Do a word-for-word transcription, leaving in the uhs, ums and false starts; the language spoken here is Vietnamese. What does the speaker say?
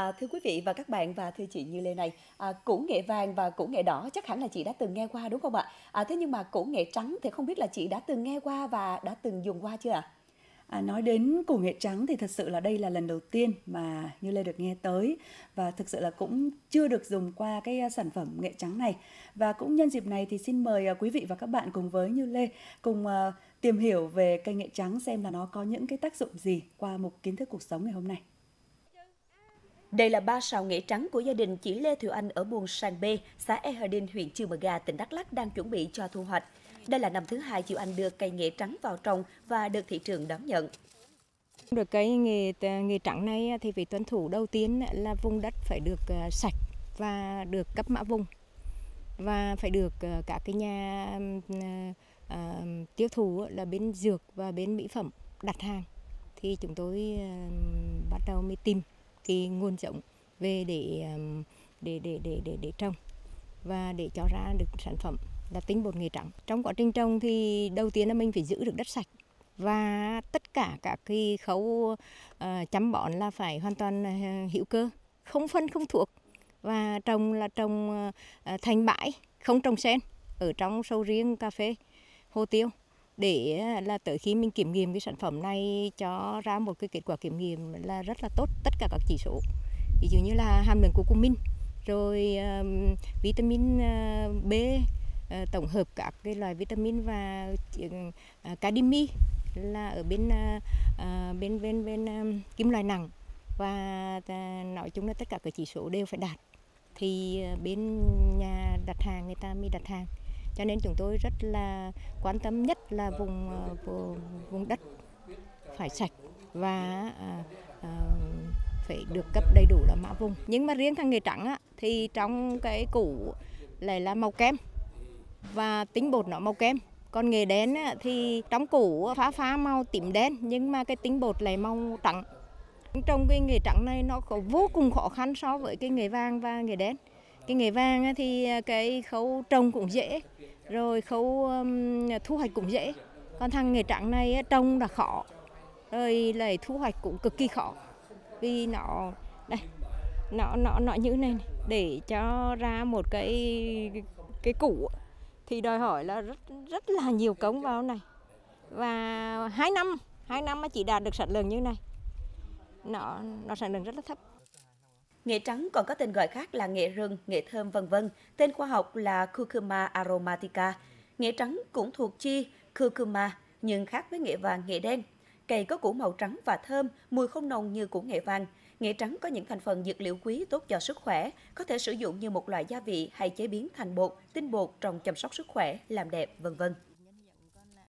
À, thưa quý vị và các bạn và thưa chị Như Lê này, à, củ nghệ vàng và củ nghệ đỏ chắc hẳn là chị đã từng nghe qua đúng không ạ? À, thế nhưng mà củ nghệ trắng thì không biết là chị đã từng nghe qua và đã từng dùng qua chưa ạ? À, nói đến củ nghệ trắng thì thật sự là đây là lần đầu tiên mà Như Lê được nghe tới và thực sự là cũng chưa được dùng qua cái sản phẩm nghệ trắng này. Và cũng nhân dịp này thì xin mời quý vị và các bạn cùng với Như Lê cùng uh, tìm hiểu về cây nghệ trắng xem là nó có những cái tác dụng gì qua mục kiến thức cuộc sống ngày hôm nay. Đây là ba sào nghệ trắng của gia đình chị Lê Thiệu Anh ở Buôn Sang B, xã Eherdin, huyện Chư Mờ Ga, tỉnh Đắk Lắk đang chuẩn bị cho thu hoạch. Đây là năm thứ hai chị Anh đưa cây nghệ trắng vào trồng và được thị trường đón nhận. Được cây nghệ, nghệ trắng này thì phải tuân thủ đầu tiên là vùng đất phải được sạch và được cấp mã vùng. Và phải được cả cái nhà à, tiêu thụ là bên dược và bên mỹ phẩm đặt hàng. Thì chúng tôi bắt đầu mới tìm cái nguồn giống về để để để để để, để trồng và để cho ra được sản phẩm là tinh bột nghệ trắng. Trong quá trình trồng thì đầu tiên là mình phải giữ được đất sạch và tất cả các cái khâu uh, chăm bón là phải hoàn toàn uh, hữu cơ, không phân không thuốc và trồng là trồng uh, thành bãi, không trồng sen ở trong sầu riêng, cà phê, hồ tiêu để là tới khi mình kiểm nghiệm cái sản phẩm này cho ra một cái kết quả kiểm nghiệm là rất là tốt tất cả các chỉ số, ví dụ như là hàm lượng curcumin rồi um, vitamin uh, B, tổng hợp các cái loại vitamin và cadimi là ở bên bên bên bên kim loại nặng và nói chung là tất cả các chỉ số đều phải đạt thì bên nhà đặt hàng người ta mới đặt hàng, cho nên chúng tôi rất là quan tâm nhất là vùng vùng, vùng đất phải sạch và phải được cấp đầy đủ là mã vùng. Nhưng mà riêng thằng nghệ trắng á, thì trong cái củ lại là màu kem và tính bột nó màu kem, còn nghệ đen á, thì trong củ phá phá màu tím đen nhưng mà cái tính bột lại màu trắng. Trong cái nghệ trắng này nó có vô cùng khó khăn so với cái nghệ vàng và nghệ đen. Cái nghệ vàng á, thì cái khâu trồng cũng dễ, rồi khâu um, thu hoạch cũng dễ. Còn thằng nghệ trắng này á, trồng là khó, rồi lại thu hoạch cũng cực kỳ khó vì nó đây nó nó nó như này, này để cho ra một cái cái củ thì đòi hỏi là rất rất là nhiều công vào này và hai năm hai năm mà chỉ đạt được sản lượng như này, nó nó sản lượng rất là thấp. Nghệ trắng còn có tên gọi khác là nghệ rừng, nghệ thơm vân vân. Tên khoa học là Curcuma aromatica. Nghệ trắng cũng thuộc chi Curcuma nhưng khác với nghệ vàng, nghệ đen. Cây có củ màu trắng và thơm, mùi không nồng như củ nghệ vàng. Nghệ trắng có những thành phần dược liệu quý tốt cho sức khỏe, có thể sử dụng như một loại gia vị hay chế biến thành bột, tinh bột trong chăm sóc sức khỏe, làm đẹp, vân vân.